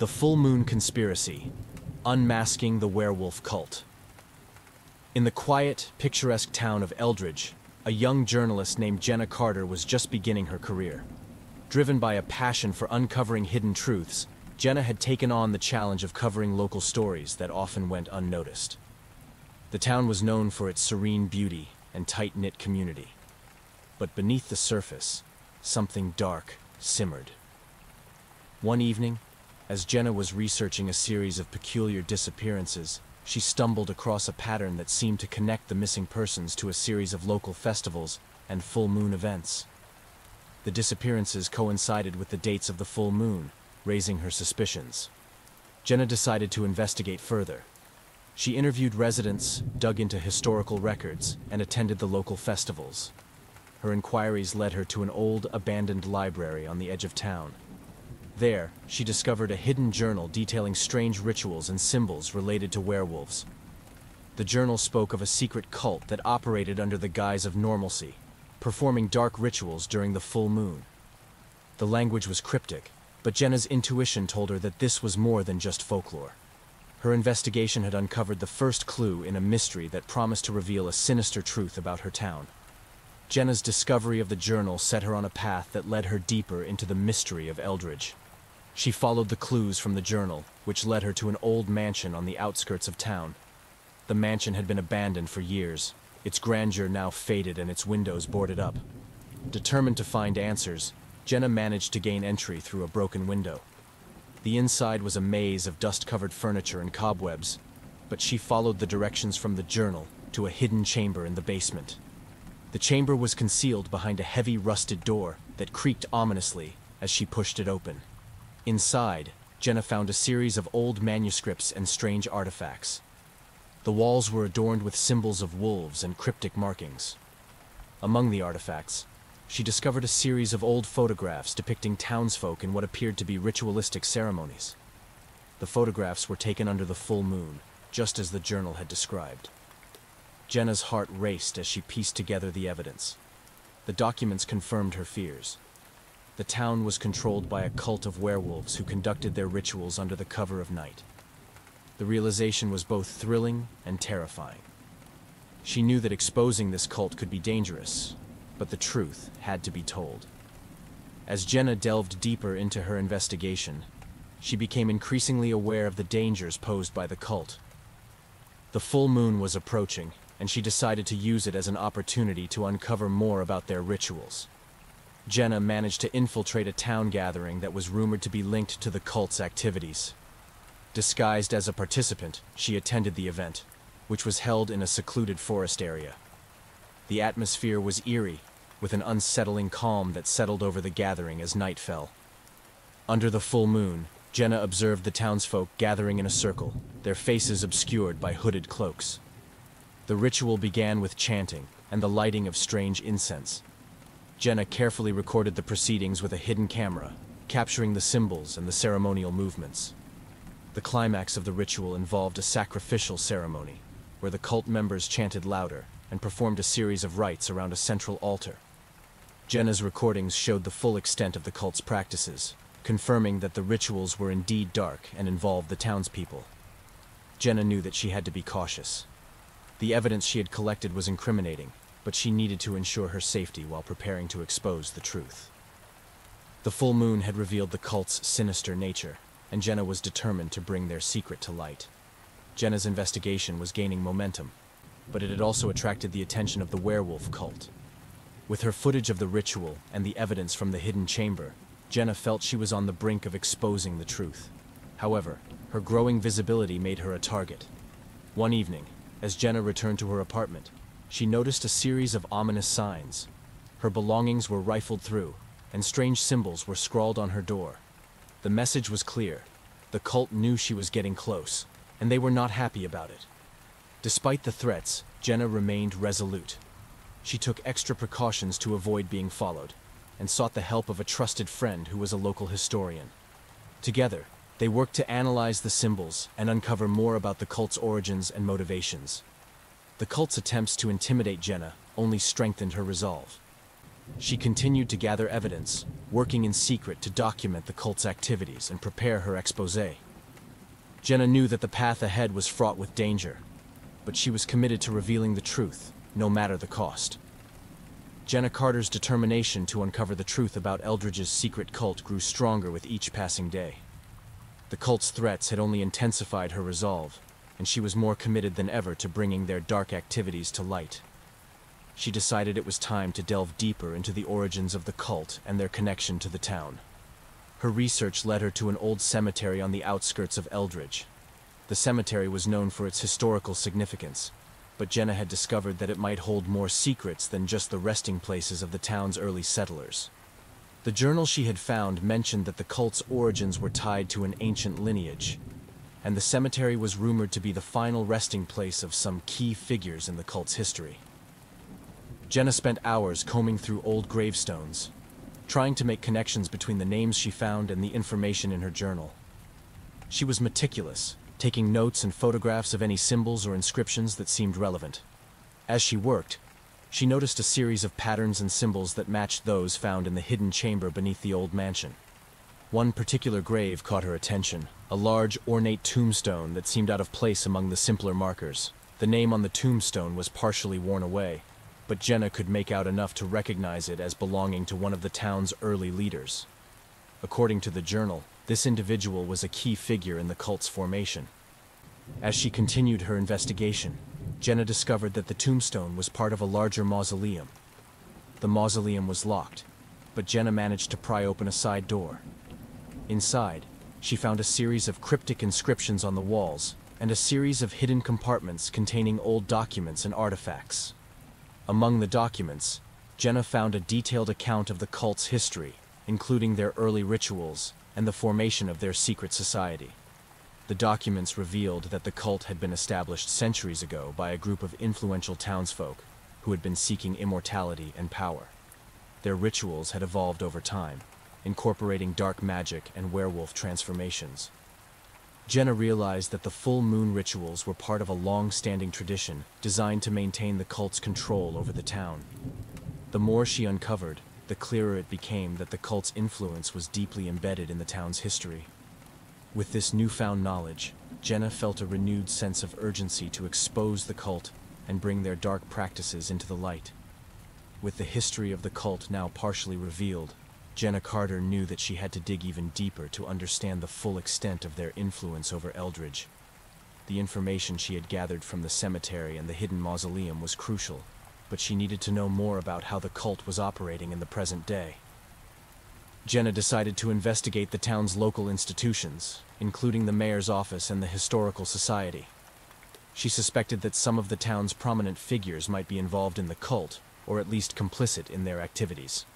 The Full Moon Conspiracy, Unmasking the Werewolf Cult. In the quiet, picturesque town of Eldridge, a young journalist named Jenna Carter was just beginning her career. Driven by a passion for uncovering hidden truths, Jenna had taken on the challenge of covering local stories that often went unnoticed. The town was known for its serene beauty and tight-knit community. But beneath the surface, something dark simmered. One evening, as Jenna was researching a series of peculiar disappearances, she stumbled across a pattern that seemed to connect the missing persons to a series of local festivals and full moon events. The disappearances coincided with the dates of the full moon, raising her suspicions. Jenna decided to investigate further. She interviewed residents, dug into historical records, and attended the local festivals. Her inquiries led her to an old, abandoned library on the edge of town. There, she discovered a hidden journal detailing strange rituals and symbols related to werewolves. The journal spoke of a secret cult that operated under the guise of normalcy, performing dark rituals during the full moon. The language was cryptic, but Jenna's intuition told her that this was more than just folklore. Her investigation had uncovered the first clue in a mystery that promised to reveal a sinister truth about her town. Jenna's discovery of the journal set her on a path that led her deeper into the mystery of Eldridge. She followed the clues from the journal, which led her to an old mansion on the outskirts of town. The mansion had been abandoned for years, its grandeur now faded and its windows boarded up. Determined to find answers, Jenna managed to gain entry through a broken window. The inside was a maze of dust-covered furniture and cobwebs, but she followed the directions from the journal to a hidden chamber in the basement. The chamber was concealed behind a heavy, rusted door that creaked ominously as she pushed it open. Inside, Jenna found a series of old manuscripts and strange artifacts. The walls were adorned with symbols of wolves and cryptic markings. Among the artifacts, she discovered a series of old photographs depicting townsfolk in what appeared to be ritualistic ceremonies. The photographs were taken under the full moon, just as the journal had described. Jenna's heart raced as she pieced together the evidence. The documents confirmed her fears. The town was controlled by a cult of werewolves who conducted their rituals under the cover of night. The realization was both thrilling and terrifying. She knew that exposing this cult could be dangerous, but the truth had to be told. As Jenna delved deeper into her investigation, she became increasingly aware of the dangers posed by the cult. The full moon was approaching, and she decided to use it as an opportunity to uncover more about their rituals. Jenna managed to infiltrate a town gathering that was rumored to be linked to the cult's activities. Disguised as a participant, she attended the event, which was held in a secluded forest area. The atmosphere was eerie, with an unsettling calm that settled over the gathering as night fell. Under the full moon, Jenna observed the townsfolk gathering in a circle, their faces obscured by hooded cloaks. The ritual began with chanting and the lighting of strange incense. Jenna carefully recorded the proceedings with a hidden camera, capturing the symbols and the ceremonial movements. The climax of the ritual involved a sacrificial ceremony, where the cult members chanted louder and performed a series of rites around a central altar. Jenna's recordings showed the full extent of the cult's practices, confirming that the rituals were indeed dark and involved the townspeople. Jenna knew that she had to be cautious. The evidence she had collected was incriminating, but she needed to ensure her safety while preparing to expose the truth. The full moon had revealed the cult's sinister nature, and Jenna was determined to bring their secret to light. Jenna's investigation was gaining momentum, but it had also attracted the attention of the werewolf cult. With her footage of the ritual and the evidence from the hidden chamber, Jenna felt she was on the brink of exposing the truth. However, her growing visibility made her a target. One evening, as Jenna returned to her apartment, she noticed a series of ominous signs. Her belongings were rifled through, and strange symbols were scrawled on her door. The message was clear. The cult knew she was getting close, and they were not happy about it. Despite the threats, Jenna remained resolute. She took extra precautions to avoid being followed, and sought the help of a trusted friend who was a local historian. Together, they worked to analyze the symbols and uncover more about the cult's origins and motivations. The cult's attempts to intimidate Jenna only strengthened her resolve. She continued to gather evidence, working in secret to document the cult's activities and prepare her exposé. Jenna knew that the path ahead was fraught with danger, but she was committed to revealing the truth, no matter the cost. Jenna Carter's determination to uncover the truth about Eldridge's secret cult grew stronger with each passing day. The cult's threats had only intensified her resolve, and she was more committed than ever to bringing their dark activities to light. She decided it was time to delve deeper into the origins of the cult and their connection to the town. Her research led her to an old cemetery on the outskirts of Eldridge. The cemetery was known for its historical significance, but Jenna had discovered that it might hold more secrets than just the resting places of the town's early settlers. The journal she had found mentioned that the cult's origins were tied to an ancient lineage, and the cemetery was rumored to be the final resting place of some key figures in the cult's history. Jenna spent hours combing through old gravestones, trying to make connections between the names she found and the information in her journal. She was meticulous, taking notes and photographs of any symbols or inscriptions that seemed relevant. As she worked, she noticed a series of patterns and symbols that matched those found in the hidden chamber beneath the old mansion. One particular grave caught her attention, a large, ornate tombstone that seemed out of place among the simpler markers. The name on the tombstone was partially worn away, but Jenna could make out enough to recognize it as belonging to one of the town's early leaders. According to the journal, this individual was a key figure in the cult's formation. As she continued her investigation, Jenna discovered that the tombstone was part of a larger mausoleum. The mausoleum was locked, but Jenna managed to pry open a side door. Inside, she found a series of cryptic inscriptions on the walls and a series of hidden compartments containing old documents and artifacts. Among the documents, Jenna found a detailed account of the cult's history, including their early rituals and the formation of their secret society. The documents revealed that the cult had been established centuries ago by a group of influential townsfolk who had been seeking immortality and power. Their rituals had evolved over time, incorporating dark magic and werewolf transformations. Jenna realized that the full moon rituals were part of a long-standing tradition designed to maintain the cult's control over the town. The more she uncovered, the clearer it became that the cult's influence was deeply embedded in the town's history. With this newfound knowledge, Jenna felt a renewed sense of urgency to expose the cult and bring their dark practices into the light. With the history of the cult now partially revealed, Jenna Carter knew that she had to dig even deeper to understand the full extent of their influence over Eldridge. The information she had gathered from the cemetery and the hidden mausoleum was crucial, but she needed to know more about how the cult was operating in the present day. Jenna decided to investigate the town's local institutions, including the mayor's office and the historical society. She suspected that some of the town's prominent figures might be involved in the cult, or at least complicit in their activities.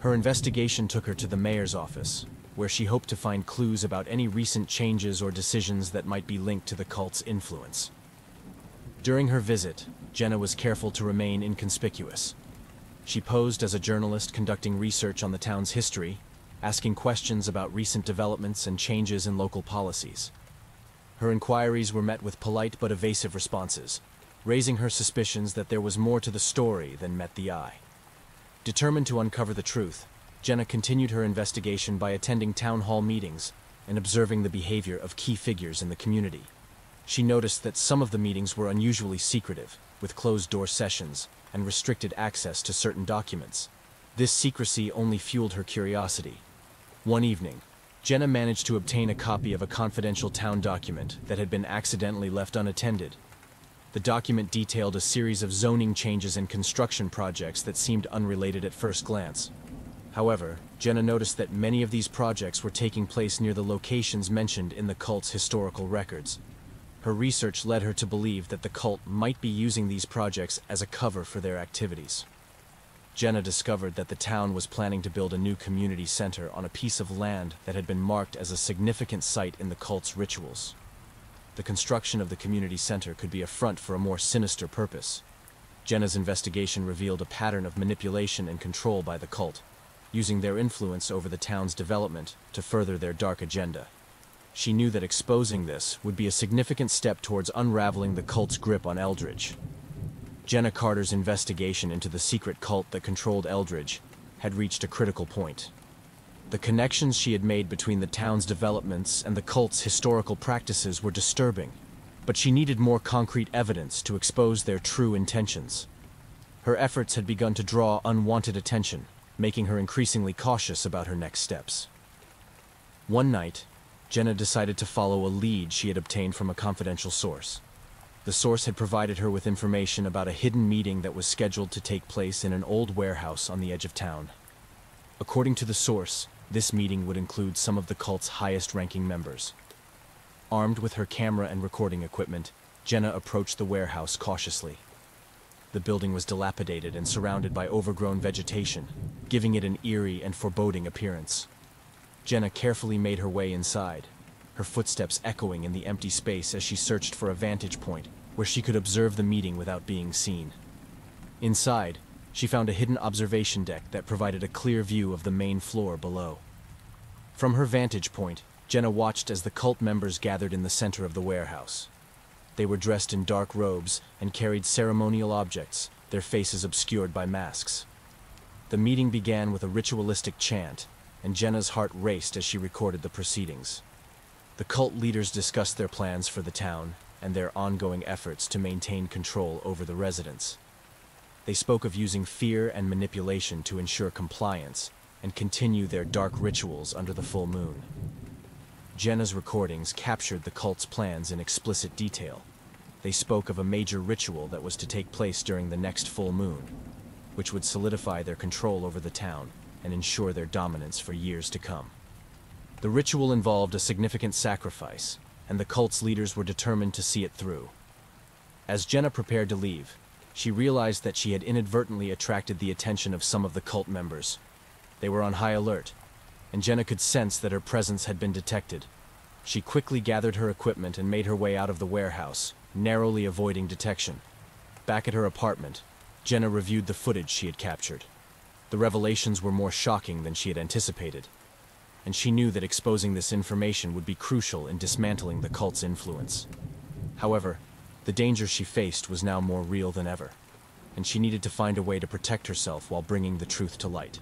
Her investigation took her to the mayor's office, where she hoped to find clues about any recent changes or decisions that might be linked to the cult's influence. During her visit, Jenna was careful to remain inconspicuous. She posed as a journalist conducting research on the town's history, asking questions about recent developments and changes in local policies. Her inquiries were met with polite but evasive responses, raising her suspicions that there was more to the story than met the eye. Determined to uncover the truth, Jenna continued her investigation by attending town hall meetings and observing the behavior of key figures in the community. She noticed that some of the meetings were unusually secretive, with closed-door sessions and restricted access to certain documents. This secrecy only fueled her curiosity. One evening, Jenna managed to obtain a copy of a confidential town document that had been accidentally left unattended. The document detailed a series of zoning changes and construction projects that seemed unrelated at first glance. However, Jenna noticed that many of these projects were taking place near the locations mentioned in the cult's historical records. Her research led her to believe that the cult might be using these projects as a cover for their activities. Jenna discovered that the town was planning to build a new community center on a piece of land that had been marked as a significant site in the cult's rituals. The construction of the community center could be a front for a more sinister purpose. Jenna's investigation revealed a pattern of manipulation and control by the cult, using their influence over the town's development to further their dark agenda. She knew that exposing this would be a significant step towards unraveling the cult's grip on Eldridge. Jenna Carter's investigation into the secret cult that controlled Eldridge had reached a critical point. The connections she had made between the town's developments and the cult's historical practices were disturbing, but she needed more concrete evidence to expose their true intentions. Her efforts had begun to draw unwanted attention, making her increasingly cautious about her next steps. One night, Jenna decided to follow a lead she had obtained from a confidential source. The source had provided her with information about a hidden meeting that was scheduled to take place in an old warehouse on the edge of town. According to the source, this meeting would include some of the cult's highest-ranking members. Armed with her camera and recording equipment, Jenna approached the warehouse cautiously. The building was dilapidated and surrounded by overgrown vegetation, giving it an eerie and foreboding appearance. Jenna carefully made her way inside, her footsteps echoing in the empty space as she searched for a vantage point where she could observe the meeting without being seen. Inside, she found a hidden observation deck that provided a clear view of the main floor below. From her vantage point, Jenna watched as the cult members gathered in the center of the warehouse. They were dressed in dark robes and carried ceremonial objects, their faces obscured by masks. The meeting began with a ritualistic chant, and Jenna's heart raced as she recorded the proceedings. The cult leaders discussed their plans for the town and their ongoing efforts to maintain control over the residents. They spoke of using fear and manipulation to ensure compliance and continue their dark rituals under the full moon. Jenna's recordings captured the cult's plans in explicit detail. They spoke of a major ritual that was to take place during the next full moon, which would solidify their control over the town and ensure their dominance for years to come. The ritual involved a significant sacrifice, and the cult's leaders were determined to see it through. As Jenna prepared to leave, she realized that she had inadvertently attracted the attention of some of the cult members. They were on high alert, and Jenna could sense that her presence had been detected. She quickly gathered her equipment and made her way out of the warehouse, narrowly avoiding detection. Back at her apartment, Jenna reviewed the footage she had captured. The revelations were more shocking than she had anticipated, and she knew that exposing this information would be crucial in dismantling the cult's influence. However, the danger she faced was now more real than ever, and she needed to find a way to protect herself while bringing the truth to light.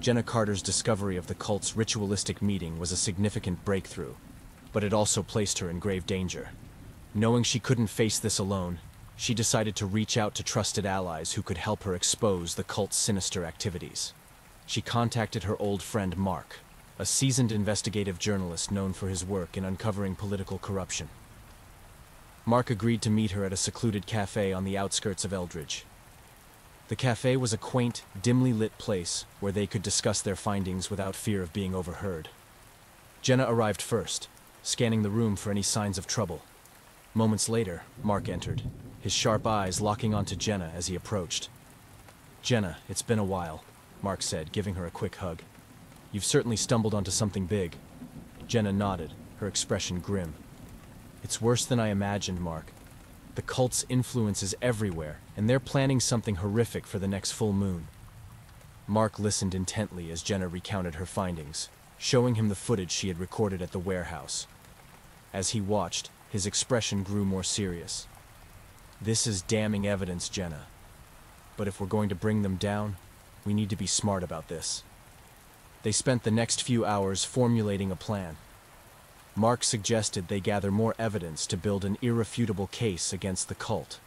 Jenna Carter's discovery of the cult's ritualistic meeting was a significant breakthrough, but it also placed her in grave danger. Knowing she couldn't face this alone, she decided to reach out to trusted allies who could help her expose the cult's sinister activities. She contacted her old friend Mark, a seasoned investigative journalist known for his work in uncovering political corruption. Mark agreed to meet her at a secluded cafe on the outskirts of Eldridge. The cafe was a quaint, dimly lit place where they could discuss their findings without fear of being overheard. Jenna arrived first, scanning the room for any signs of trouble. Moments later, Mark entered, his sharp eyes locking onto Jenna as he approached. "Jenna, it's been a while," Mark said, giving her a quick hug. "You've certainly stumbled onto something big." Jenna nodded, her expression grim. "It's worse than I imagined, Mark. The cult's influence is everywhere, and they're planning something horrific for the next full moon." Mark listened intently as Jenna recounted her findings, showing him the footage she had recorded at the warehouse. As he watched, his expression grew more serious. "This is damning evidence, Jenna. But if we're going to bring them down, we need to be smart about this." They spent the next few hours formulating a plan. Mark suggested they gather more evidence to build an irrefutable case against the cult.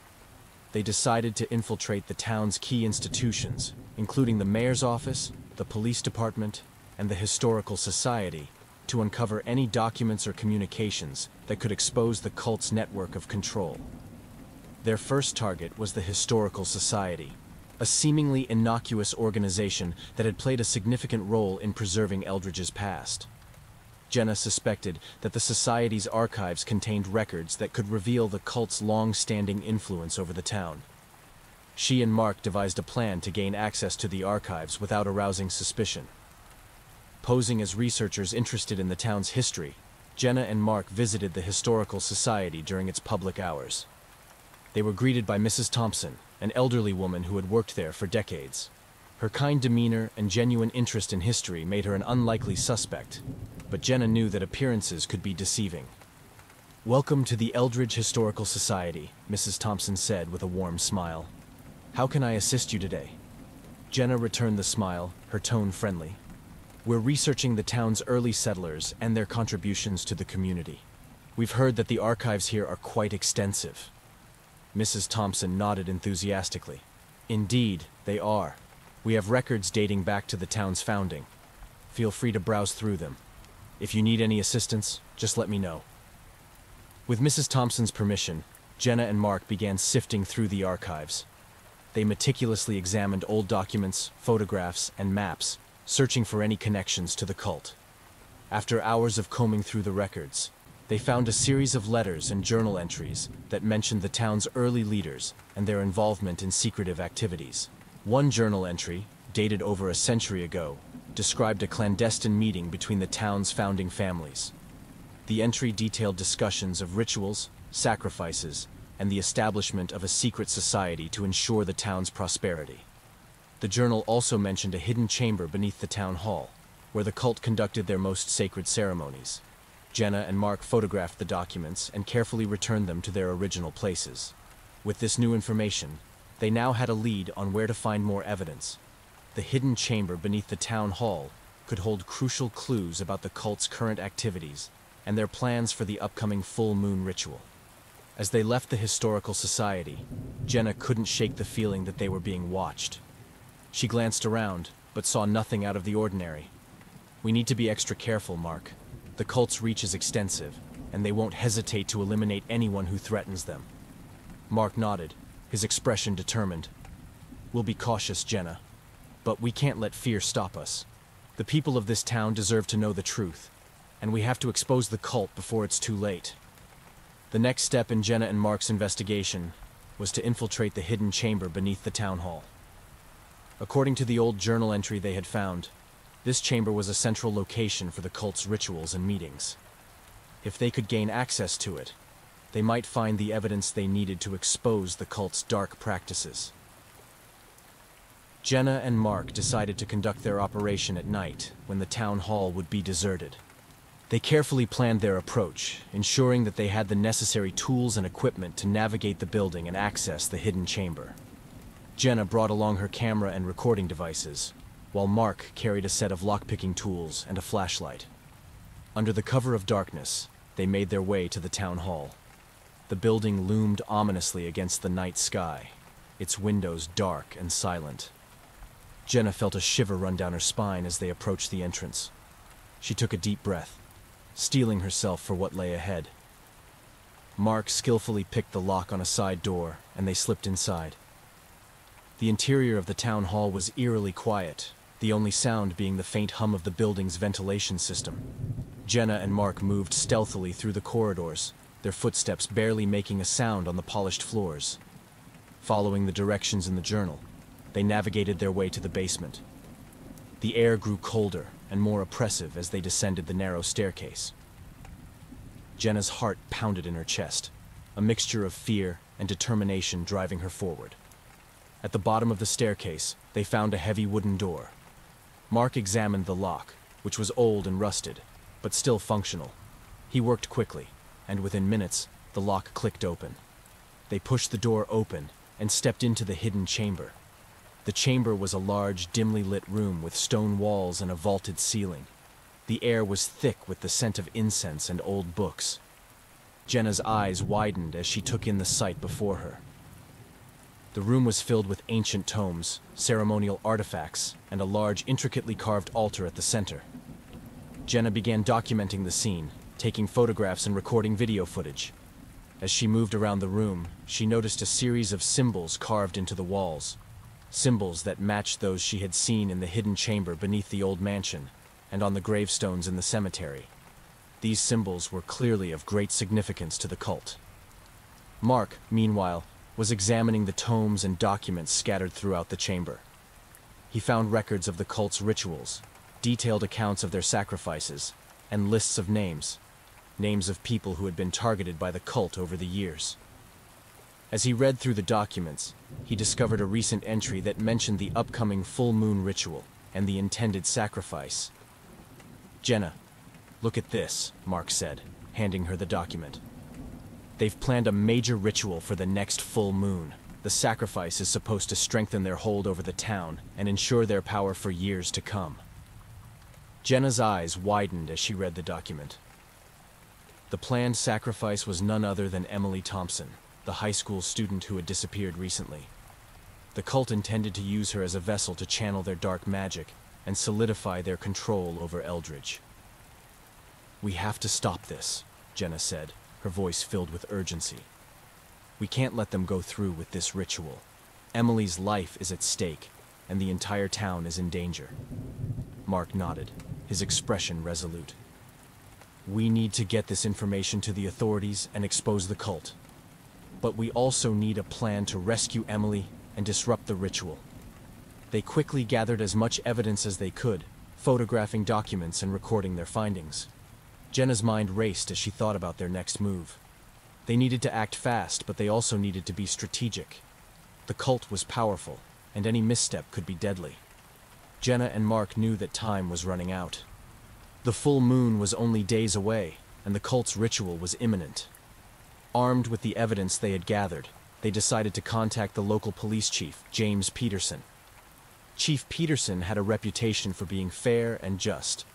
They decided to infiltrate the town's key institutions, including the mayor's office, the police department, and the historical society, to uncover any documents or communications that could expose the cult's network of control. Their first target was the historical society, a seemingly innocuous organization that had played a significant role in preserving Eldridge's past. Jenna suspected that the society's archives contained records that could reveal the cult's long-standing influence over the town. She and Mark devised a plan to gain access to the archives without arousing suspicion. Posing as researchers interested in the town's history, Jenna and Mark visited the Historical Society during its public hours. They were greeted by Mrs. Thompson, an elderly woman who had worked there for decades. Her kind demeanor and genuine interest in history made her an unlikely suspect, but Jenna knew that appearances could be deceiving. Welcome to the Eldridge Historical Society, Mrs. Thompson said with a warm smile. How can I assist you today? Jenna returned the smile, her tone friendly. We're researching the town's early settlers and their contributions to the community. We've heard that the archives here are quite extensive. Mrs. Thompson nodded enthusiastically. Indeed, they are. We have records dating back to the town's founding. Feel free to browse through them. If you need any assistance, just let me know. With Mrs. Thompson's permission, Jenna and Mark began sifting through the archives. They meticulously examined old documents, photographs, and maps, searching for any connections to the cult. After hours of combing through the records, they found a series of letters and journal entries that mentioned the town's early leaders and their involvement in secretive activities. One journal entry, dated over a century ago, described a clandestine meeting between the town's founding families. The entry detailed discussions of rituals, sacrifices, and the establishment of a secret society to ensure the town's prosperity. The journal also mentioned a hidden chamber beneath the town hall, where the cult conducted their most sacred ceremonies. Jenna and Mark photographed the documents and carefully returned them to their original places. With this new information, they now had a lead on where to find more evidence. The hidden chamber beneath the town hall could hold crucial clues about the cult's current activities and their plans for the upcoming full moon ritual. As they left the historical society, Jenna couldn't shake the feeling that they were being watched. She glanced around, but saw nothing out of the ordinary. We need to be extra careful, Mark. The cult's reach is extensive, and they won't hesitate to eliminate anyone who threatens them. Mark nodded, his expression determined. We'll be cautious, Jenna, but we can't let fear stop us. The people of this town deserve to know the truth, and we have to expose the cult before it's too late. The next step in Jenna and Mark's investigation was to infiltrate the hidden chamber beneath the town hall. According to the old journal entry they had found, this chamber was a central location for the cult's rituals and meetings. If they could gain access to it, they might find the evidence they needed to expose the cult's dark practices. Jenna and Mark decided to conduct their operation at night, when the town hall would be deserted. They carefully planned their approach, ensuring that they had the necessary tools and equipment to navigate the building and access the hidden chamber. Jenna brought along her camera and recording devices, while Mark carried a set of lockpicking tools and a flashlight. Under the cover of darkness, they made their way to the town hall. The building loomed ominously against the night sky, its windows dark and silent. Jenna felt a shiver run down her spine as they approached the entrance. She took a deep breath, steeling herself for what lay ahead. Mark skillfully picked the lock on a side door, and they slipped inside. The interior of the town hall was eerily quiet, the only sound being the faint hum of the building's ventilation system. Jenna and Mark moved stealthily through the corridors, their footsteps barely making a sound on the polished floors. Following the directions in the journal, they navigated their way to the basement. The air grew colder and more oppressive as they descended the narrow staircase. Jenna's heart pounded in her chest, a mixture of fear and determination driving her forward. At the bottom of the staircase, they found a heavy wooden door. Mark examined the lock, which was old and rusted, but still functional. He worked quickly, and within minutes, the lock clicked open. They pushed the door open and stepped into the hidden chamber. The chamber was a large, dimly lit room with stone walls and a vaulted ceiling. The air was thick with the scent of incense and old books. Jenna's eyes widened as she took in the sight before her. The room was filled with ancient tomes, ceremonial artifacts, and a large, intricately carved altar at the center. Jenna began documenting the scene, taking photographs and recording video footage. As she moved around the room, she noticed a series of symbols carved into the walls, symbols that matched those she had seen in the hidden chamber beneath the old mansion and on the gravestones in the cemetery. These symbols were clearly of great significance to the cult. Mark, meanwhile, was examining the tomes and documents scattered throughout the chamber. He found records of the cult's rituals, detailed accounts of their sacrifices, and lists of names of people who had been targeted by the cult over the years. As he read through the documents, he discovered a recent entry that mentioned the upcoming full moon ritual and the intended sacrifice. "Jenna, look at this," Mark said, handing her the document. They've planned a major ritual for the next full moon. The sacrifice is supposed to strengthen their hold over the town and ensure their power for years to come. Jenna's eyes widened as she read the document. The planned sacrifice was none other than Emily Thompson, the high school student who had disappeared recently. The cult intended to use her as a vessel to channel their dark magic and solidify their control over Eldridge. "We have to stop this," Jenna said, her voice filled with urgency. "We can't let them go through with this ritual. Emily's life is at stake, and the entire town is in danger." Mark nodded, his expression resolute. "We need to get this information to the authorities and expose the cult. But we also need a plan to rescue Emily and disrupt the ritual." They quickly gathered as much evidence as they could, photographing documents and recording their findings. Jenna's mind raced as she thought about their next move. They needed to act fast, but they also needed to be strategic. The cult was powerful, and any misstep could be deadly. Jenna and Mark knew that time was running out. The full moon was only days away, and the cult's ritual was imminent. Armed with the evidence they had gathered, they decided to contact the local police chief, James Peterson. Chief Peterson had a reputation for being fair and just,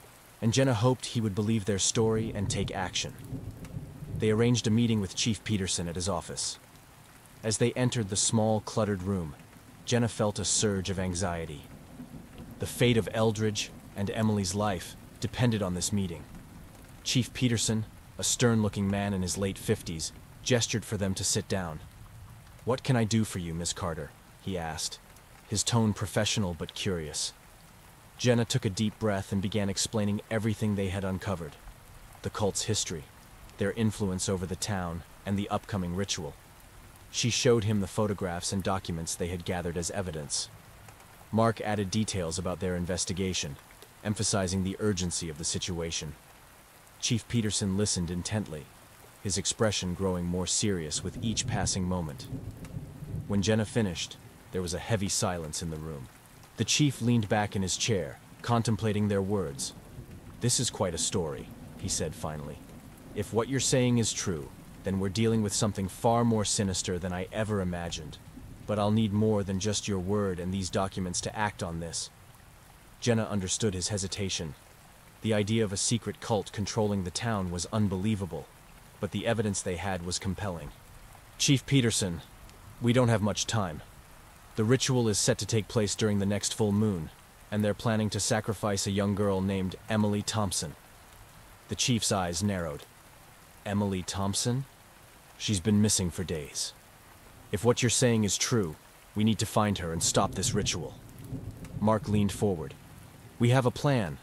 and Jenna hoped he would believe their story and take action. They arranged a meeting with Chief Peterson at his office. As they entered the small, cluttered room, Jenna felt a surge of anxiety. The fate of Eldridge and Emily's life depended on this meeting. Chief Peterson, a stern-looking man in his late 50s, gestured for them to sit down. "What can I do for you, Miss Carter?" he asked, his tone professional but curious. Jenna took a deep breath and began explaining everything they had uncovered: the cult's history, their influence over the town, and the upcoming ritual. She showed him the photographs and documents they had gathered as evidence. Mark added details about their investigation, emphasizing the urgency of the situation. Chief Peterson listened intently, his expression growing more serious with each passing moment. When Jenna finished, there was a heavy silence in the room. The chief leaned back in his chair, contemplating their words. "This is quite a story," he said finally. "If what you're saying is true, then we're dealing with something far more sinister than I ever imagined. But I'll need more than just your word and these documents to act on this." Jenna understood his hesitation. The idea of a secret cult controlling the town was unbelievable, but the evidence they had was compelling. "Chief Peterson, we don't have much time. The ritual is set to take place during the next full moon, and they're planning to sacrifice a young girl named Emily Thompson." The chief's eyes narrowed. "Emily Thompson? She's been missing for days. If what you're saying is true, we need to find her and stop this ritual." Mark leaned forward. "We have a plan,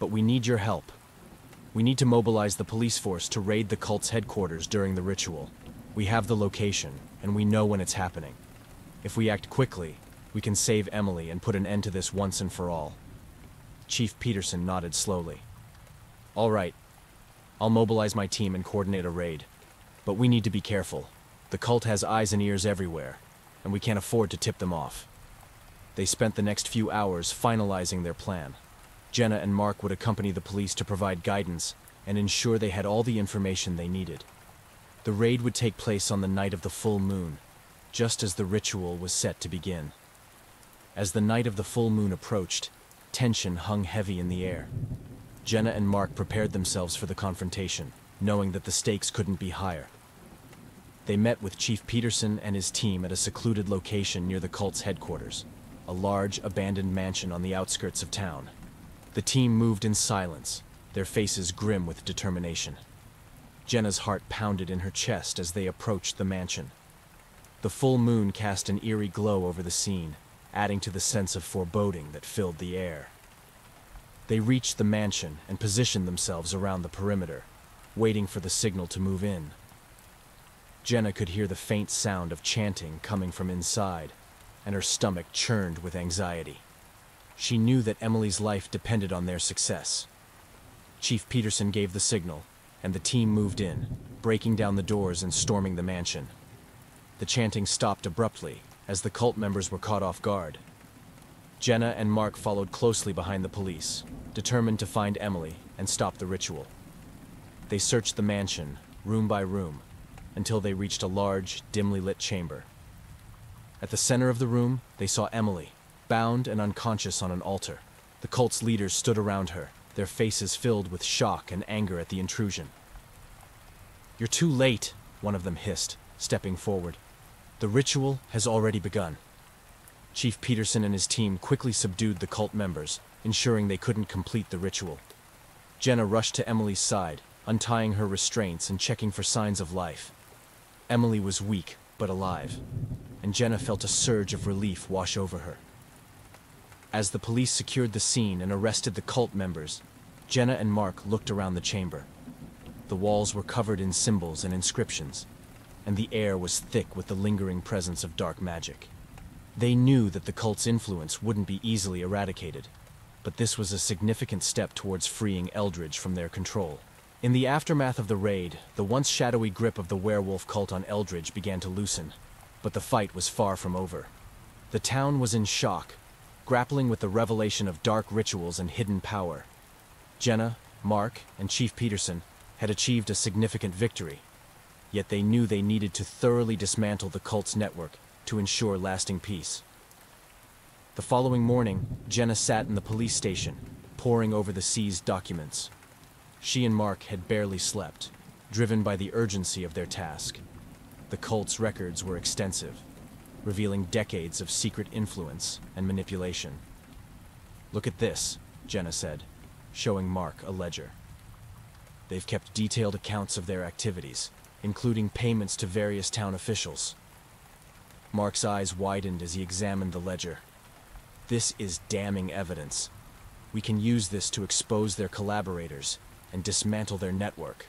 but we need your help. We need to mobilize the police force to raid the cult's headquarters during the ritual. We have the location, and we know when it's happening. If we act quickly, we can save Emily and put an end to this once and for all." Chief Peterson nodded slowly. "All right. I'll mobilize my team and coordinate a raid. But we need to be careful. The cult has eyes and ears everywhere, and we can't afford to tip them off." They spent the next few hours finalizing their plan. Jenna and Mark would accompany the police to provide guidance and ensure they had all the information they needed. The raid would take place on the night of the full moon, just as the ritual was set to begin. As the night of the full moon approached, tension hung heavy in the air. Jenna and Mark prepared themselves for the confrontation, knowing that the stakes couldn't be higher. They met with Chief Peterson and his team at a secluded location near the cult's headquarters, a large, abandoned mansion on the outskirts of town. The team moved in silence, their faces grim with determination. Jenna's heart pounded in her chest as they approached the mansion. The full moon cast an eerie glow over the scene, adding to the sense of foreboding that filled the air. They reached the mansion and positioned themselves around the perimeter, waiting for the signal to move in. Jenna could hear the faint sound of chanting coming from inside, and her stomach churned with anxiety. She knew that Emily's life depended on their success. Chief Peterson gave the signal, and the team moved in, breaking down the doors and storming the mansion. The chanting stopped abruptly as the cult members were caught off guard. Jenna and Mark followed closely behind the police, determined to find Emily and stop the ritual. They searched the mansion, room by room, until they reached a large, dimly lit chamber. At the center of the room, they saw Emily, bound and unconscious on an altar. The cult's leaders stood around her, their faces filled with shock and anger at the intrusion. "You're too late," one of them hissed, stepping forward. "The ritual has already begun." Chief Peterson and his team quickly subdued the cult members, ensuring they couldn't complete the ritual. Jenna rushed to Emily's side, untying her restraints and checking for signs of life. Emily was weak, but alive, and Jenna felt a surge of relief wash over her. As the police secured the scene and arrested the cult members, Jenna and Mark looked around the chamber. The walls were covered in symbols and inscriptions, and the air was thick with the lingering presence of dark magic. They knew that the cult's influence wouldn't be easily eradicated, but this was a significant step towards freeing Eldridge from their control. In the aftermath of the raid, the once shadowy grip of the werewolf cult on Eldridge began to loosen, but the fight was far from over. The town was in shock, grappling with the revelation of dark rituals and hidden power. Jenna, Mark, and Chief Peterson had achieved a significant victory, yet they knew they needed to thoroughly dismantle the cult's network to ensure lasting peace. The following morning, Jenna sat in the police station, poring over the seized documents. She and Mark had barely slept, driven by the urgency of their task. The cult's records were extensive, revealing decades of secret influence and manipulation. "Look at this," Jenna said, showing Mark a ledger. "They've kept detailed accounts of their activities, including payments to various town officials." Mark's eyes widened as he examined the ledger. "This is damning evidence. We can use this to expose their collaborators and dismantle their network."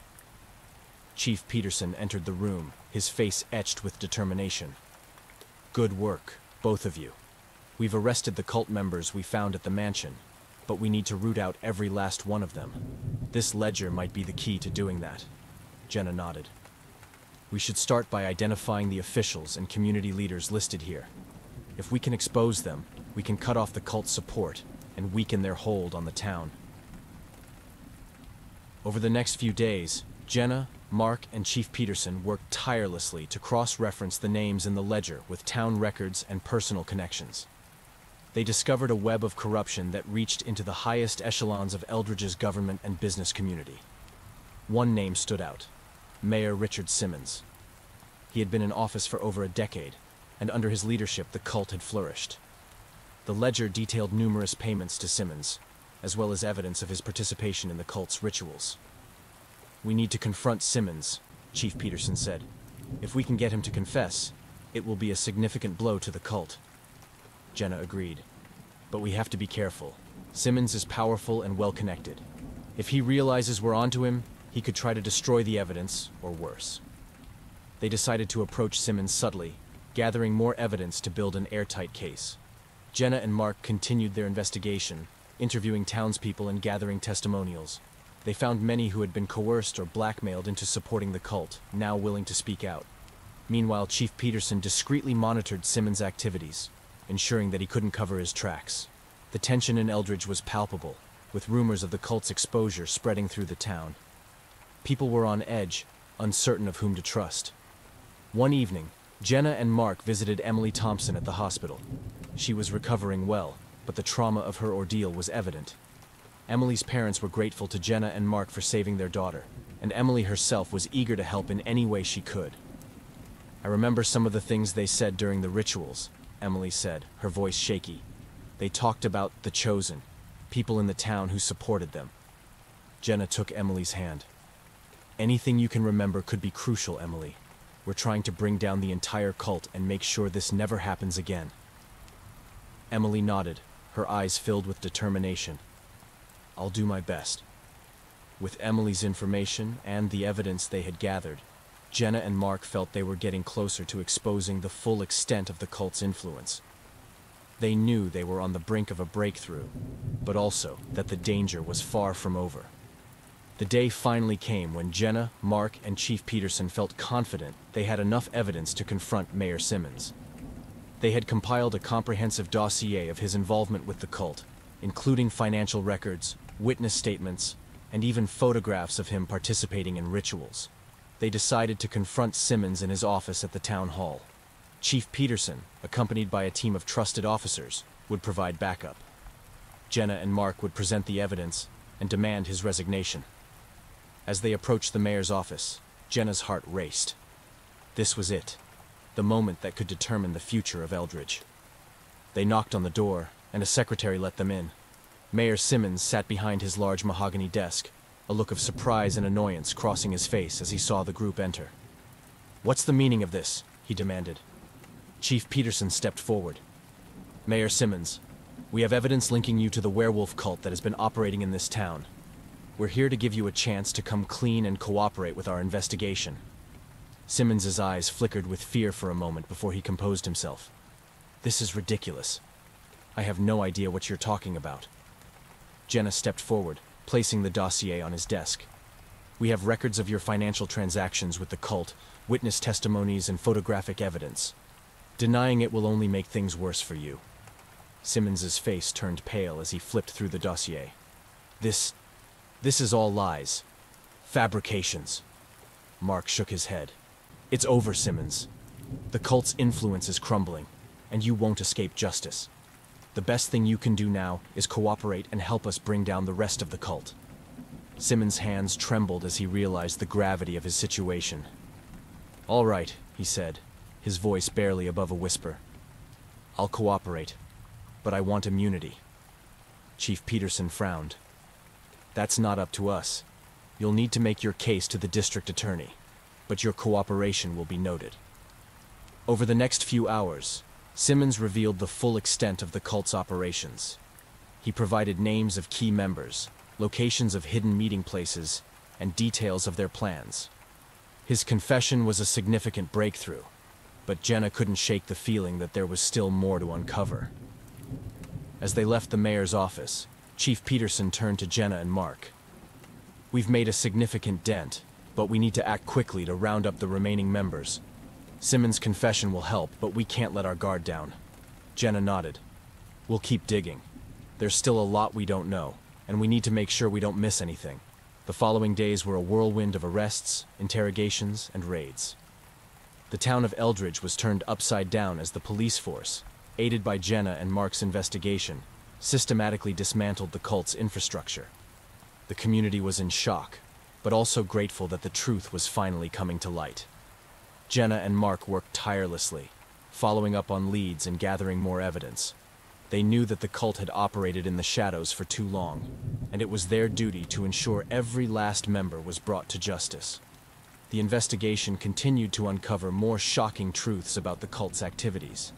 Chief Peterson entered the room, his face etched with determination. "Good work, both of you. We've arrested the cult members we found at the mansion, but we need to root out every last one of them. This ledger might be the key to doing that." Jenna nodded. "We should start by identifying the officials and community leaders listed here. If we can expose them, we can cut off the cult's support and weaken their hold on the town." Over the next few days, Jenna, Mark, and Chief Peterson worked tirelessly to cross-reference the names in the ledger with town records and personal connections. They discovered a web of corruption that reached into the highest echelons of Eldridge's government and business community. One name stood out: Mayor Richard Simmons. He had been in office for over a decade, and under his leadership the cult had flourished. The ledger detailed numerous payments to Simmons, as well as evidence of his participation in the cult's rituals. "We need to confront Simmons," Chief Peterson said. "If we can get him to confess, it will be a significant blow to the cult." Jenna agreed. "But we have to be careful. Simmons is powerful and well-connected. If he realizes we're onto him, he could try to destroy the evidence, or worse." They decided to approach Simmons subtly, gathering more evidence to build an airtight case. Jenna and Mark continued their investigation, interviewing townspeople and gathering testimonials. They found many who had been coerced or blackmailed into supporting the cult, now willing to speak out. Meanwhile, Chief Peterson discreetly monitored Simmons' activities, ensuring that he couldn't cover his tracks. The tension in Eldridge was palpable, with rumors of the cult's exposure spreading through the town. People were on edge, uncertain of whom to trust. One evening, Jenna and Mark visited Emily Thompson at the hospital. She was recovering well, but the trauma of her ordeal was evident. Emily's parents were grateful to Jenna and Mark for saving their daughter, and Emily herself was eager to help in any way she could. "I remember some of the things they said during the rituals," Emily said, her voice shaky. "They talked about the chosen, people in the town who supported them." Jenna took Emily's hand. "Anything you can remember could be crucial, Emily. We're trying to bring down the entire cult and make sure this never happens again." Emily nodded, her eyes filled with determination. "I'll do my best." With Emily's information and the evidence they had gathered, Jenna and Mark felt they were getting closer to exposing the full extent of the cult's influence. They knew they were on the brink of a breakthrough, but also that the danger was far from over. The day finally came when Jenna, Mark, and Chief Peterson felt confident they had enough evidence to confront Mayor Simmons. They had compiled a comprehensive dossier of his involvement with the cult, including financial records, witness statements, and even photographs of him participating in rituals. they decided to confront Simmons in his office at the town hall. Chief Peterson, accompanied by a team of trusted officers, would provide backup. Jenna and Mark would present the evidence and demand his resignation. As they approached the mayor's office, Jenna's heart raced. This was it, the moment that could determine the future of Eldridge. They knocked on the door, and a secretary let them in. Mayor Simmons sat behind his large mahogany desk, a look of surprise and annoyance crossing his face as he saw the group enter. "What's the meaning of this?" he demanded. Chief Peterson stepped forward. "Mayor Simmons, we have evidence linking you to the werewolf cult that has been operating in this town. We're here to give you a chance to come clean and cooperate with our investigation." Simmons's eyes flickered with fear for a moment before he composed himself. "This is ridiculous. I have no idea what you're talking about." Jenna stepped forward, placing the dossier on his desk. "We have records of your financial transactions with the cult, witness testimonies, and photographic evidence. Denying it will only make things worse for you." Simmons's face turned pale as he flipped through the dossier. This is all lies. Fabrications." Mark shook his head. "It's over, Simmons. The cult's influence is crumbling, and you won't escape justice. The best thing you can do now is cooperate and help us bring down the rest of the cult." Simmons' hands trembled as he realized the gravity of his situation. "All right," he said, his voice barely above a whisper. "I'll cooperate, but I want immunity." Chief Peterson frowned. "That's not up to us. You'll need to make your case to the district attorney, but your cooperation will be noted." Over the next few hours, Simmons revealed the full extent of the cult's operations. He provided names of key members, locations of hidden meeting places, and details of their plans. His confession was a significant breakthrough, but Jenna couldn't shake the feeling that there was still more to uncover. As they left the mayor's office, Chief Peterson turned to Jenna and Mark. "We've made a significant dent, but we need to act quickly to round up the remaining members. Simmons' confession will help, but we can't let our guard down." Jenna nodded. "We'll keep digging. There's still a lot we don't know, and we need to make sure we don't miss anything." The following days were a whirlwind of arrests, interrogations, and raids. The town of Eldridge was turned upside down as the police force, aided by Jenna and Mark's investigation, systematically dismantled the cult's infrastructure. The community was in shock, but also grateful that the truth was finally coming to light. Jenna and Mark worked tirelessly, following up on leads and gathering more evidence. They knew that the cult had operated in the shadows for too long, and it was their duty to ensure every last member was brought to justice. The investigation continued to uncover more shocking truths about the cult's activities.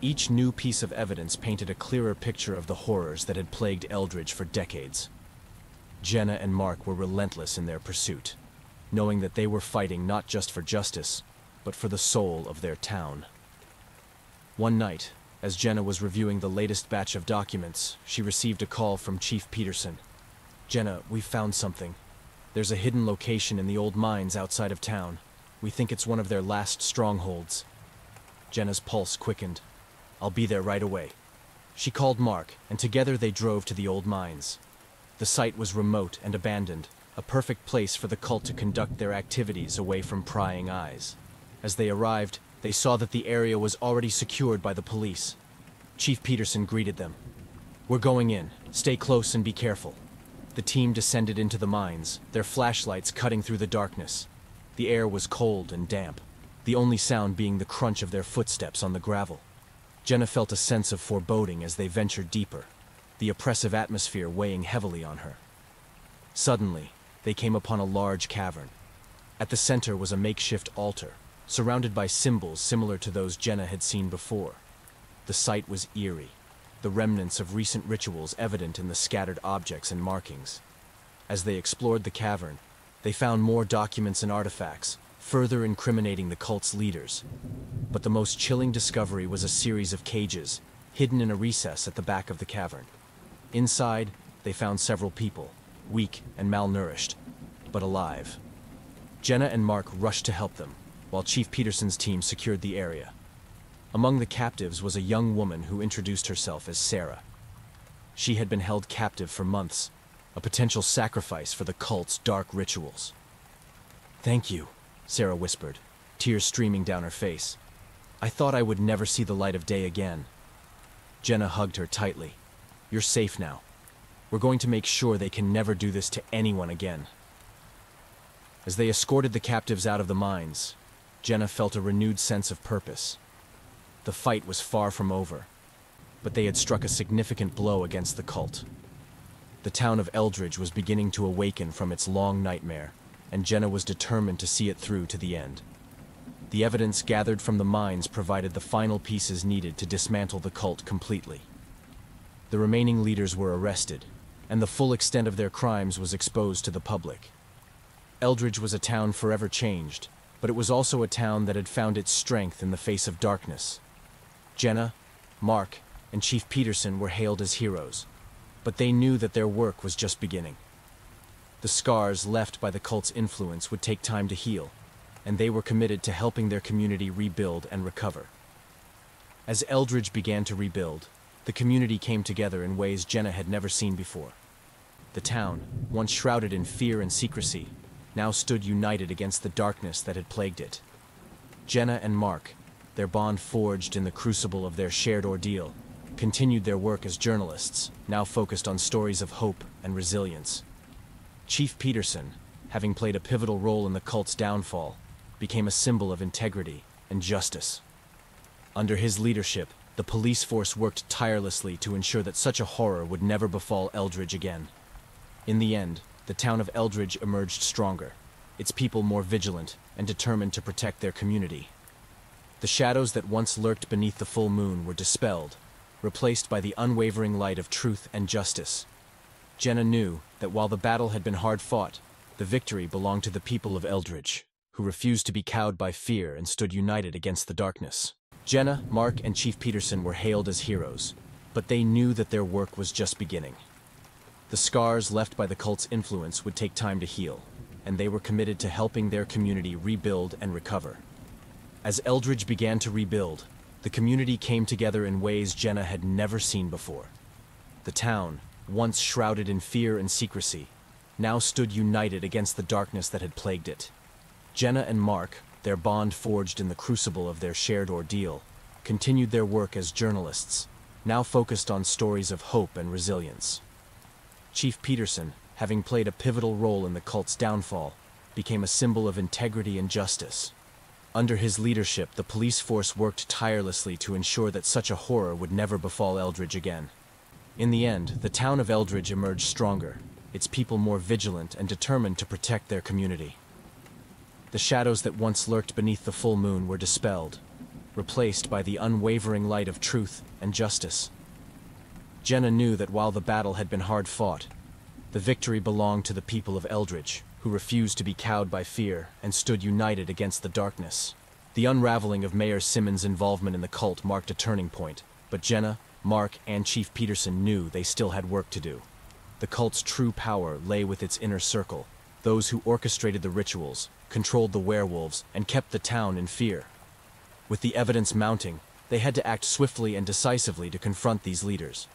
Each new piece of evidence painted a clearer picture of the horrors that had plagued Eldridge for decades. Jenna and Mark were relentless in their pursuit, knowing that they were fighting not just for justice, but for the soul of their town. One night, as Jenna was reviewing the latest batch of documents, she received a call from Chief Peterson. "Jenna, we've found something. There's a hidden location in the old mines outside of town. We think it's one of their last strongholds." Jenna's pulse quickened. "I'll be there right away." She called Mark, and together they drove to the old mines. The site was remote and abandoned, a perfect place for the cult to conduct their activities away from prying eyes. As they arrived, they saw that the area was already secured by the police. Chief Peterson greeted them. "We're going in. Stay close and be careful." The team descended into the mines, their flashlights cutting through the darkness. The air was cold and damp, the only sound being the crunch of their footsteps on the gravel. Jenna felt a sense of foreboding as they ventured deeper, the oppressive atmosphere weighing heavily on her. Suddenly, they came upon a large cavern. At the center was a makeshift altar, surrounded by symbols similar to those Jenna had seen before. The sight was eerie, the remnants of recent rituals evident in the scattered objects and markings. As they explored the cavern, they found more documents and artifacts, further incriminating the cult's leaders. But the most chilling discovery was a series of cages, hidden in a recess at the back of the cavern. Inside, they found several people, weak and malnourished, but alive. Jenna and Mark rushed to help them, while Chief Peterson's team secured the area. Among the captives was a young woman who introduced herself as Sarah. She had been held captive for months, a potential sacrifice for the cult's dark rituals. "Thank you," Sarah whispered, tears streaming down her face. I thought I would never see the light of day again. Jenna hugged her tightly. You're safe now. We're going to make sure they can never do this to anyone again. As they escorted the captives out of the mines, Jenna felt a renewed sense of purpose. The fight was far from over, but they had struck a significant blow against the cult. The town of Eldridge was beginning to awaken from its long nightmare, and Jenna was determined to see it through to the end. The evidence gathered from the mines provided the final pieces needed to dismantle the cult completely. The remaining leaders were arrested, and the full extent of their crimes was exposed to the public. Eldridge was a town forever changed, but it was also a town that had found its strength in the face of darkness. Jenna, Mark, and Chief Peterson were hailed as heroes, but they knew that their work was just beginning. The scars left by the cult's influence would take time to heal, and they were committed to helping their community rebuild and recover. As Eldridge began to rebuild, the community came together in ways Jenna had never seen before. The town, once shrouded in fear and secrecy, now stood united against the darkness that had plagued it. Jenna and Mark, their bond forged in the crucible of their shared ordeal, continued their work as journalists, now focused on stories of hope and resilience. Chief Peterson, having played a pivotal role in the cult's downfall, became a symbol of integrity and justice. Under his leadership, the police force worked tirelessly to ensure that such a horror would never befall Eldridge again. In the end, the town of Eldridge emerged stronger, its people more vigilant and determined to protect their community. The shadows that once lurked beneath the full moon were dispelled, replaced by the unwavering light of truth and justice. Jenna knew that while the battle had been hard fought, the victory belonged to the people of Eldridge, who refused to be cowed by fear and stood united against the darkness. Jenna, Mark, and Chief Peterson were hailed as heroes, but they knew that their work was just beginning. The scars left by the cult's influence would take time to heal, and they were committed to helping their community rebuild and recover. As Eldridge began to rebuild, the community came together in ways Jenna had never seen before. The town, once shrouded in fear and secrecy, now stood united against the darkness that had plagued it. Jenna and Mark, their bond forged in the crucible of their shared ordeal, continued their work as journalists, now focused on stories of hope and resilience. Chief Peterson, having played a pivotal role in the cult's downfall, became a symbol of integrity and justice. Under his leadership, the police force worked tirelessly to ensure that such a horror would never befall Eldridge again. In the end, the town of Eldridge emerged stronger, its people more vigilant and determined to protect their community. The shadows that once lurked beneath the full moon were dispelled, replaced by the unwavering light of truth and justice. Jenna knew that while the battle had been hard fought, the victory belonged to the people of Eldridge, who refused to be cowed by fear and stood united against the darkness. The unraveling of Mayor Simmons' involvement in the cult marked a turning point, but Jenna, Mark, and Chief Peterson knew they still had work to do. The cult's true power lay with its inner circle, those who orchestrated the rituals, controlled the werewolves, and kept the town in fear. With the evidence mounting, they had to act swiftly and decisively to confront these leaders.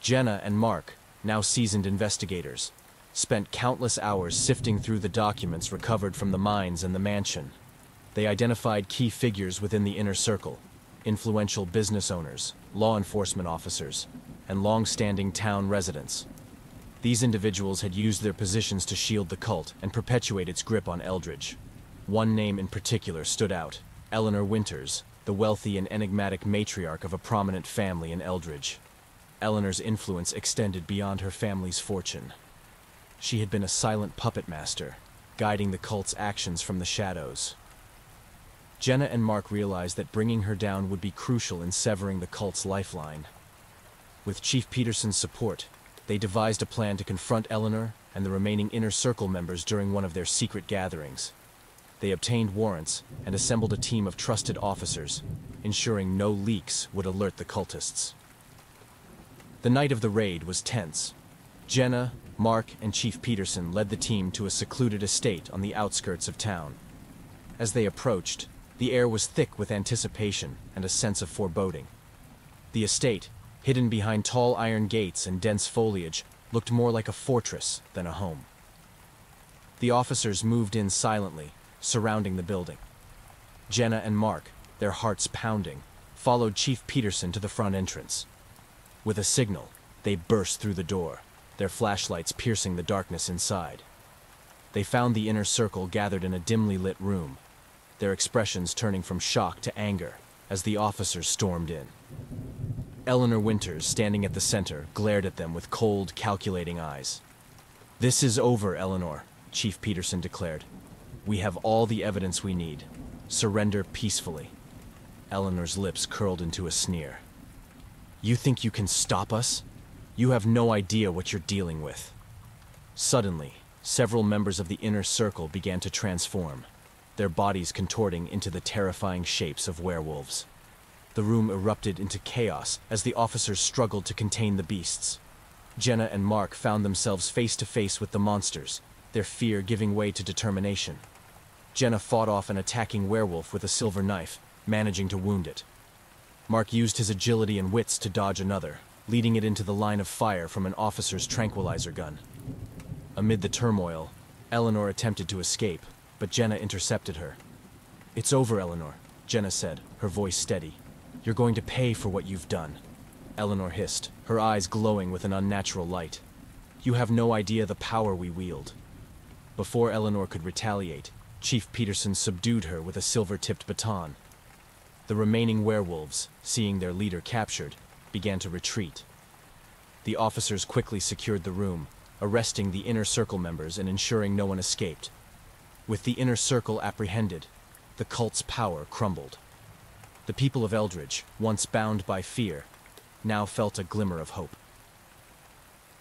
Jenna and Mark, now seasoned investigators, spent countless hours sifting through the documents recovered from the mines and the mansion. They identified key figures within the inner circle, influential business owners, law enforcement officers, and long-standing town residents. These individuals had used their positions to shield the cult and perpetuate its grip on Eldridge. One name in particular stood out: Eleanor Winters, the wealthy and enigmatic matriarch of a prominent family in Eldridge. Eleanor's influence extended beyond her family's fortune. She had been a silent puppet master, guiding the cult's actions from the shadows. Jenna and Mark realized that bringing her down would be crucial in severing the cult's lifeline. With Chief Peterson's support, they devised a plan to confront Eleanor and the remaining inner circle members during one of their secret gatherings. They obtained warrants and assembled a team of trusted officers, ensuring no leaks would alert the cultists. The night of the raid was tense. Jenna, Mark, and Chief Peterson led the team to a secluded estate on the outskirts of town. As they approached, the air was thick with anticipation and a sense of foreboding. The estate, hidden behind tall iron gates and dense foliage, looked more like a fortress than a home. The officers moved in silently, surrounding the building. Jenna and Mark, their hearts pounding, followed Chief Peterson to the front entrance. With a signal, they burst through the door, their flashlights piercing the darkness inside. They found the inner circle gathered in a dimly lit room, their expressions turning from shock to anger as the officers stormed in. Eleanor Winters, standing at the center, glared at them with cold, calculating eyes. "This is over, Eleanor," Chief Peterson declared. "We have all the evidence we need. Surrender peacefully." Eleanor's lips curled into a sneer. "You think you can stop us? You have no idea what you're dealing with." Suddenly, several members of the inner circle began to transform, their bodies contorting into the terrifying shapes of werewolves. The room erupted into chaos as the officers struggled to contain the beasts. Jenna and Mark found themselves face to face with the monsters, their fear giving way to determination. Jenna fought off an attacking werewolf with a silver knife, managing to wound it. Mark used his agility and wits to dodge another, leading it into the line of fire from an officer's tranquilizer gun. Amid the turmoil, Eleanor attempted to escape, but Jenna intercepted her. "It's over, Eleanor," Jenna said, her voice steady. "You're going to pay for what you've done," Eleanor hissed, her eyes glowing with an unnatural light. "You have no idea the power we wield." Before Eleanor could retaliate, Chief Peterson subdued her with a silver-tipped baton. The remaining werewolves, seeing their leader captured, began to retreat. The officers quickly secured the room, arresting the inner circle members and ensuring no one escaped. With the inner circle apprehended, the cult's power crumbled. The people of Eldridge, once bound by fear, now felt a glimmer of hope.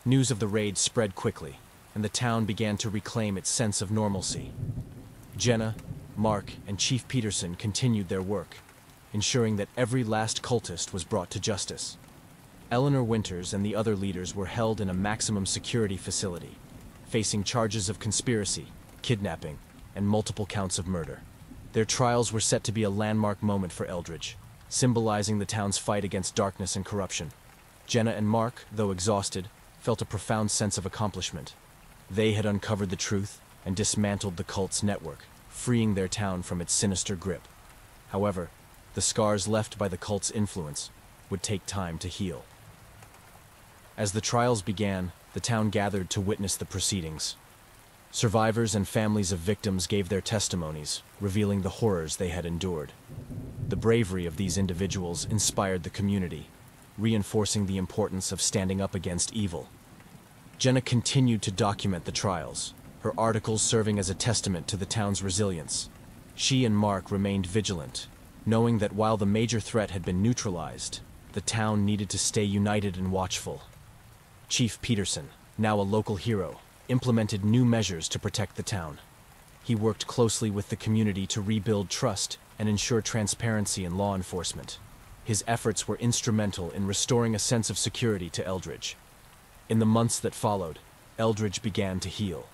News of the raid spread quickly, and the town began to reclaim its sense of normalcy. Jenna, Mark, and Chief Peterson continued their work, ensuring that every last cultist was brought to justice. Eleanor Winters and the other leaders were held in a maximum security facility, facing charges of conspiracy, kidnapping, and multiple counts of murder. Their trials were set to be a landmark moment for Eldridge, symbolizing the town's fight against darkness and corruption. Jenna and Mark, though exhausted, felt a profound sense of accomplishment. They had uncovered the truth and dismantled the cult's network, freeing their town from its sinister grip. However, the scars left by the cult's influence would take time to heal. As the trials began, the town gathered to witness the proceedings. Survivors and families of victims gave their testimonies, revealing the horrors they had endured. The bravery of these individuals inspired the community, reinforcing the importance of standing up against evil. Jenna continued to document the trials, her articles serving as a testament to the town's resilience. She and Mark remained vigilant, knowing that while the major threat had been neutralized, the town needed to stay united and watchful. Chief Peterson, now a local hero, implemented new measures to protect the town. He worked closely with the community to rebuild trust and ensure transparency in law enforcement. His efforts were instrumental in restoring a sense of security to Eldridge. In the months that followed, Eldridge began to heal.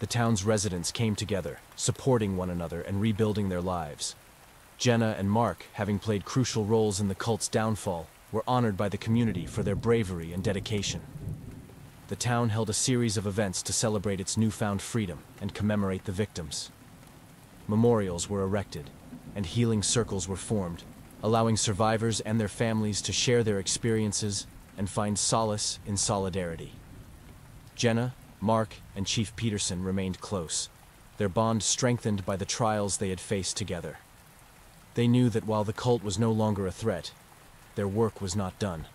The town's residents came together, supporting one another and rebuilding their lives. Jenna and Mark, having played crucial roles in the cult's downfall, were honored by the community for their bravery and dedication. The town held a series of events to celebrate its newfound freedom and commemorate the victims. Memorials were erected, and healing circles were formed, allowing survivors and their families to share their experiences and find solace in solidarity. Jenna, Mark, and Chief Peterson remained close, their bond strengthened by the trials they had faced together. They knew that while the cult was no longer a threat, their work was not done.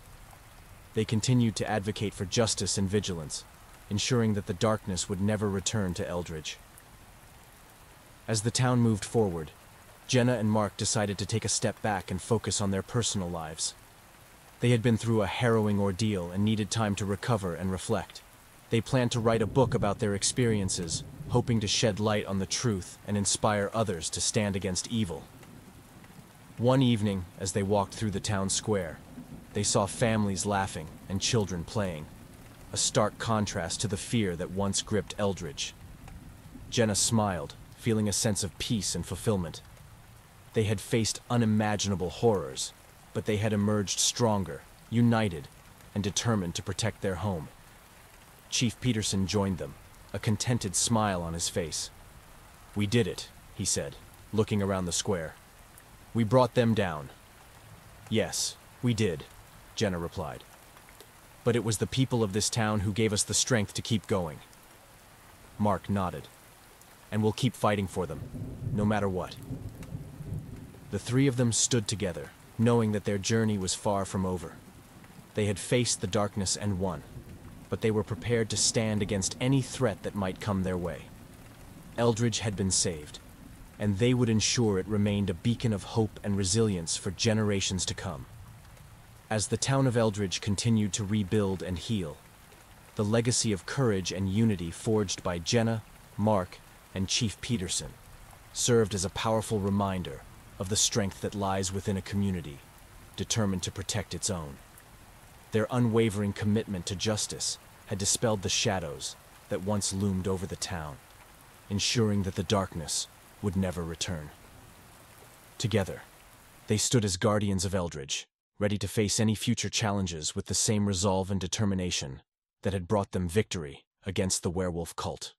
They continued to advocate for justice and vigilance, ensuring that the darkness would never return to Eldridge. As the town moved forward, Jenna and Mark decided to take a step back and focus on their personal lives. They had been through a harrowing ordeal and needed time to recover and reflect. They planned to write a book about their experiences, hoping to shed light on the truth and inspire others to stand against evil. One evening, as they walked through the town square, they saw families laughing and children playing, a stark contrast to the fear that once gripped Eldridge. Jenna smiled, feeling a sense of peace and fulfillment. They had faced unimaginable horrors, but they had emerged stronger, united, and determined to protect their home. Chief Peterson joined them, a contented smile on his face. "We did it," he said, looking around the square. We brought them down. Yes, we did, Jenna replied. But it was the people of this town who gave us the strength to keep going. Mark nodded. And we'll keep fighting for them, no matter what. The three of them stood together, knowing that their journey was far from over. They had faced the darkness and won, but they were prepared to stand against any threat that might come their way. Eldridge had been saved, and they would ensure it remained a beacon of hope and resilience for generations to come. As the town of Eldridge continued to rebuild and heal, the legacy of courage and unity forged by Jenna, Mark, and Chief Peterson served as a powerful reminder of the strength that lies within a community determined to protect its own. Their unwavering commitment to justice had dispelled the shadows that once loomed over the town, ensuring that the darkness would never return. Together, they stood as guardians of Eldridge, ready to face any future challenges with the same resolve and determination that had brought them victory against the werewolf cult.